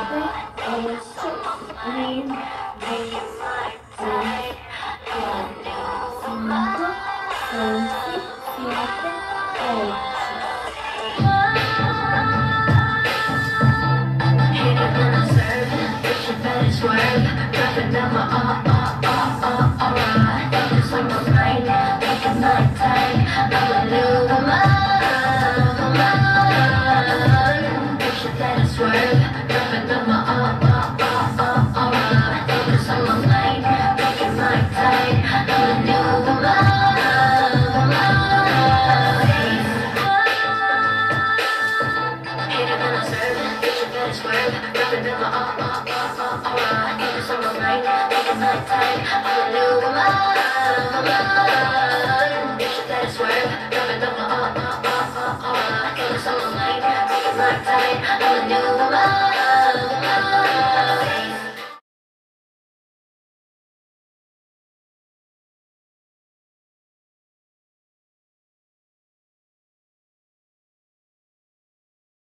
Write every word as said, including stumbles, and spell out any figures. I